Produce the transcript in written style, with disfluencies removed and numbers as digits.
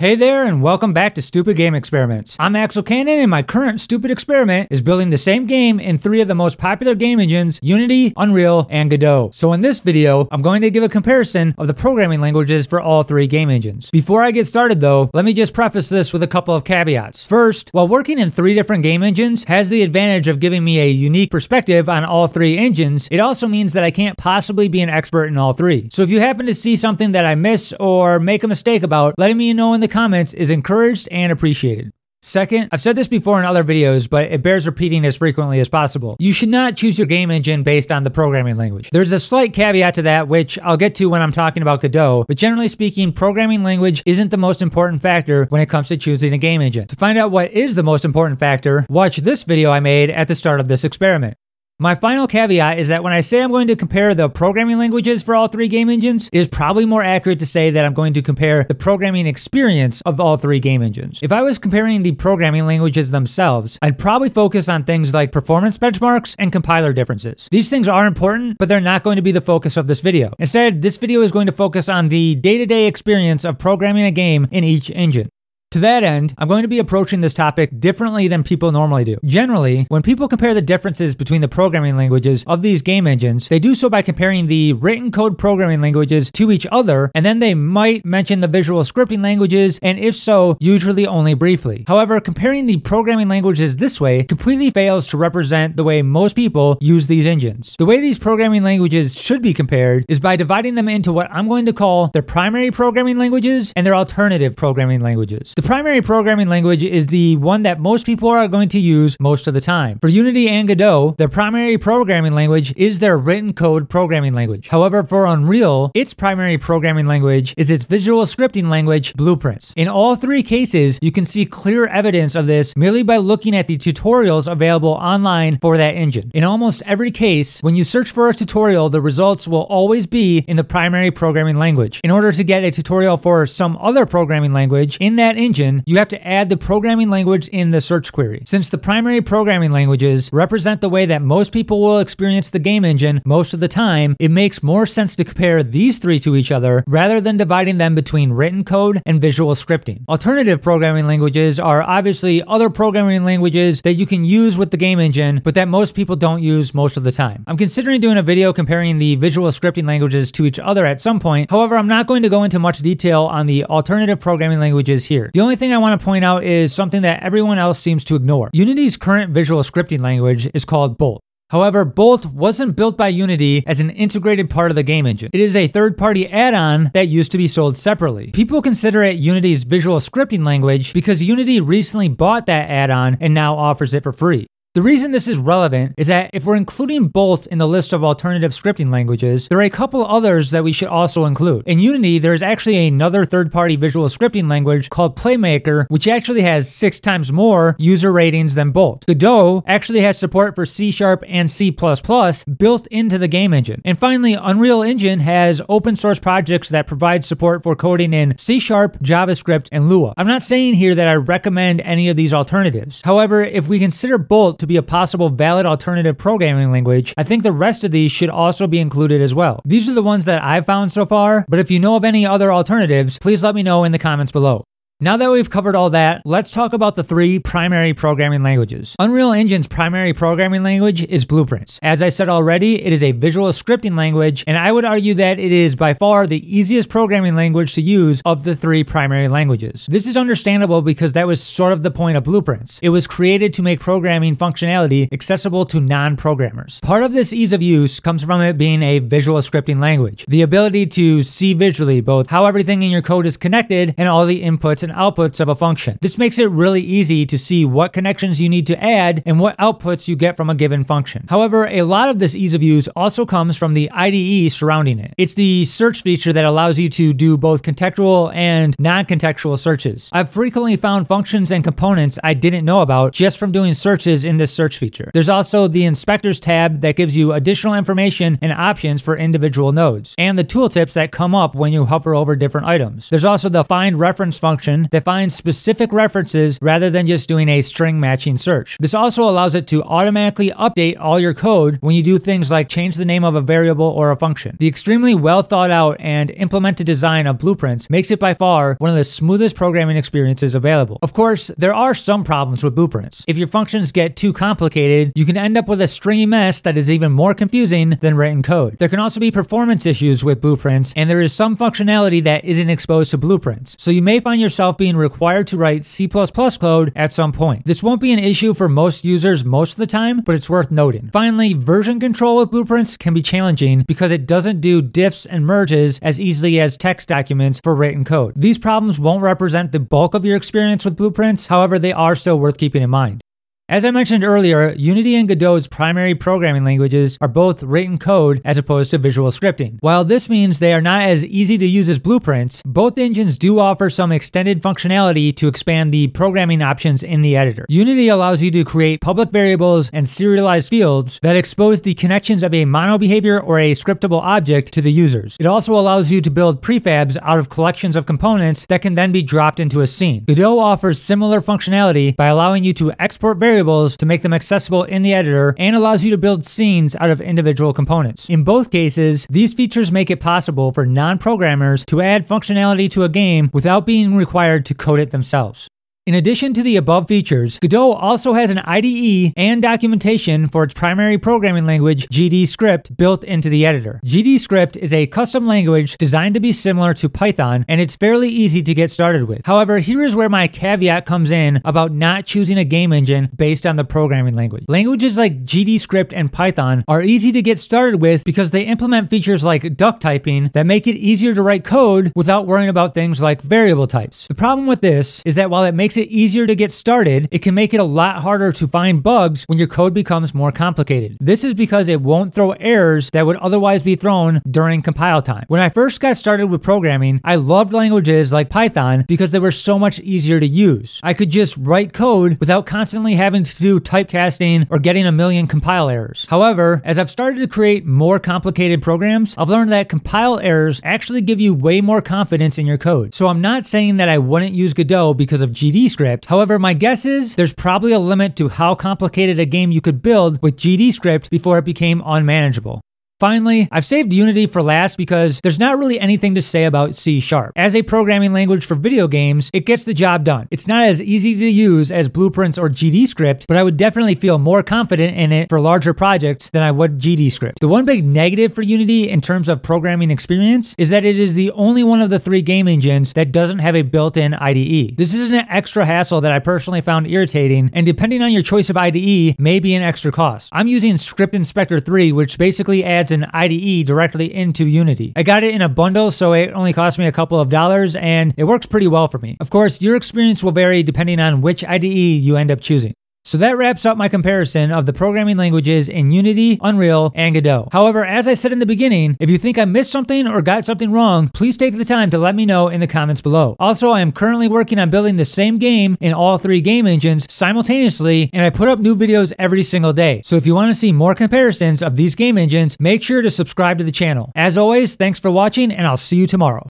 Hey there, and welcome back to Stupid Game Experiments. I'm Axel Cannon, and my current stupid experiment is building the same game in three of the most popular game engines, Unity, Unreal, and Godot. So in this video, I'm going to give a comparison of the programming languages for all three game engines. Before I get started though, let me just preface this with a couple of caveats. First, while working in three different game engines has the advantage of giving me a unique perspective on all three engines, it also means that I can't possibly be an expert in all three. So if you happen to see something that I miss or make a mistake about, letting me know in the comments is encouraged and appreciated. Second, I've said this before in other videos, but it bears repeating as frequently as possible. You should not choose your game engine based on the programming language. There's a slight caveat to that, which I'll get to when I'm talking about Godot, but generally speaking, programming language isn't the most important factor when it comes to choosing a game engine. To find out what is the most important factor, watch this video I made at the start of this experiment. My final caveat is that when I say I'm going to compare the programming languages for all three game engines, it is probably more accurate to say that I'm going to compare the programming experience of all three game engines. If I was comparing the programming languages themselves, I'd probably focus on things like performance benchmarks and compiler differences. These things are important, but they're not going to be the focus of this video. Instead, this video is going to focus on the day-to-day experience of programming a game in each engine. To that end, I'm going to be approaching this topic differently than people normally do. Generally, when people compare the differences between the programming languages of these game engines, they do so by comparing the written code programming languages to each other, and then they might mention the visual scripting languages, and if so, usually only briefly. However, comparing the programming languages this way completely fails to represent the way most people use these engines. The way these programming languages should be compared is by dividing them into what I'm going to call their primary programming languages and their alternative programming languages. The primary programming language is the one that most people are going to use most of the time. For Unity and Godot, their primary programming language is their written code programming language. However, for Unreal, its primary programming language is its visual scripting language, Blueprints. In all three cases, you can see clear evidence of this merely by looking at the tutorials available online for that engine. In almost every case, when you search for a tutorial, the results will always be in the primary programming language. In order to get a tutorial for some other programming language in that engine, you have to add the programming language in the search query. Since the primary programming languages represent the way that most people will experience the game engine most of the time, it makes more sense to compare these three to each other rather than dividing them between written code and visual scripting. Alternative programming languages are obviously other programming languages that you can use with the game engine, but that most people don't use most of the time. I'm considering doing a video comparing the visual scripting languages to each other at some point. However, I'm not going to go into much detail on the alternative programming languages here. The only thing I want to point out is something that everyone else seems to ignore. Unity's current visual scripting language is called Bolt. However, Bolt wasn't built by Unity as an integrated part of the game engine. It is a third-party add-on that used to be sold separately. People consider it Unity's visual scripting language because Unity recently bought that add-on and now offers it for free. The reason this is relevant is that if we're including Bolt in the list of alternative scripting languages, there are a couple others that we should also include. In Unity, there is actually another third-party visual scripting language called Playmaker, which actually has 6 times more user ratings than Bolt. Godot actually has support for C# and C++ built into the game engine. And finally, Unreal Engine has open-source projects that provide support for coding in C#, JavaScript, and Lua. I'm not saying here that I recommend any of these alternatives. However, if we consider Bolt to be a possible valid alternative programming language, I think the rest of these should also be included as well. These are the ones that I've found so far, but if you know of any other alternatives, please let me know in the comments below. Now that we've covered all that, let's talk about the three primary programming languages. Unreal Engine's primary programming language is Blueprints. As I said already, it is a visual scripting language, and I would argue that it is by far the easiest programming language to use of the three primary languages. This is understandable because that was sort of the point of Blueprints. It was created to make programming functionality accessible to non-programmers. Part of this ease of use comes from it being a visual scripting language. The ability to see visually both how everything in your code is connected and all the inputs and outputs of a function. This makes it really easy to see what connections you need to add and what outputs you get from a given function. However, a lot of this ease of use also comes from the IDE surrounding it. It's the search feature that allows you to do both contextual and non-contextual searches. I've frequently found functions and components I didn't know about just from doing searches in this search feature. There's also the Inspectors tab that gives you additional information and options for individual nodes, and the tooltips that come up when you hover over different items. There's also the Find Reference function engine that finds specific references rather than just doing a string matching search. This also allows it to automatically update all your code when you do things like change the name of a variable or a function. The extremely well thought out and implemented design of Blueprints makes it by far one of the smoothest programming experiences available. Of course, there are some problems with Blueprints. If your functions get too complicated, you can end up with a stringy mess that is even more confusing than written code. There can also be performance issues with Blueprints, and there is some functionality that isn't exposed to Blueprints, so you may find yourself being required to write C++ code at some point. This won't be an issue for most users most of the time, but it's worth noting. Finally, version control with Blueprints can be challenging because it doesn't do diffs and merges as easily as text documents for written code. These problems won't represent the bulk of your experience with Blueprints, however, they are still worth keeping in mind. As I mentioned earlier, Unity and Godot's primary programming languages are both written code as opposed to visual scripting. While this means they are not as easy to use as Blueprints, both engines do offer some extended functionality to expand the programming options in the editor. Unity allows you to create public variables and serialized fields that expose the connections of a mono behavior or a scriptable object to the users. It also allows you to build prefabs out of collections of components that can then be dropped into a scene. Godot offers similar functionality by allowing you to export variables to make them accessible in the editor and allows you to build scenes out of individual components. In both cases, these features make it possible for non-programmers to add functionality to a game without being required to code it themselves. In addition to the above features, Godot also has an IDE and documentation for its primary programming language, GDScript, built into the editor. GDScript is a custom language designed to be similar to Python, and it's fairly easy to get started with. However, here is where my caveat comes in about not choosing a game engine based on the programming language. Languages like GDScript and Python are easy to get started with because they implement features like duck typing that make it easier to write code without worrying about things like variable types. The problem with this is that while it makes it easier to get started, it can make it a lot harder to find bugs when your code becomes more complicated. This is because it won't throw errors that would otherwise be thrown during compile time. When I first got started with programming, I loved languages like Python because they were so much easier to use. I could just write code without constantly having to do typecasting or getting a million compile errors. However, as I've started to create more complicated programs, I've learned that compile errors actually give you way more confidence in your code. So I'm not saying that I wouldn't use Godot because of GDScript. However, my guess is there's probably a limit to how complicated a game you could build with GDScript before it became unmanageable. Finally, I've saved Unity for last because there's not really anything to say about C#. As a programming language for video games, it gets the job done. It's not as easy to use as Blueprints or GDScript, but I would definitely feel more confident in it for larger projects than I would GDScript. The one big negative for Unity in terms of programming experience is that it is the only one of the three game engines that doesn't have a built-in IDE. This is an extra hassle that I personally found irritating, and depending on your choice of IDE, may be an extra cost. I'm using Script Inspector 3, which basically adds an IDE directly into Unity. I got it in a bundle, so it only cost me a couple of dollars, and it works pretty well for me. Of course, your experience will vary depending on which IDE you end up choosing. So that wraps up my comparison of the programming languages in Unity, Unreal, and Godot. However, as I said in the beginning, if you think I missed something or got something wrong, please take the time to let me know in the comments below. Also, I am currently working on building the same game in all three game engines simultaneously, and I put up new videos every single day. So if you want to see more comparisons of these game engines, make sure to subscribe to the channel. As always, thanks for watching, and I'll see you tomorrow.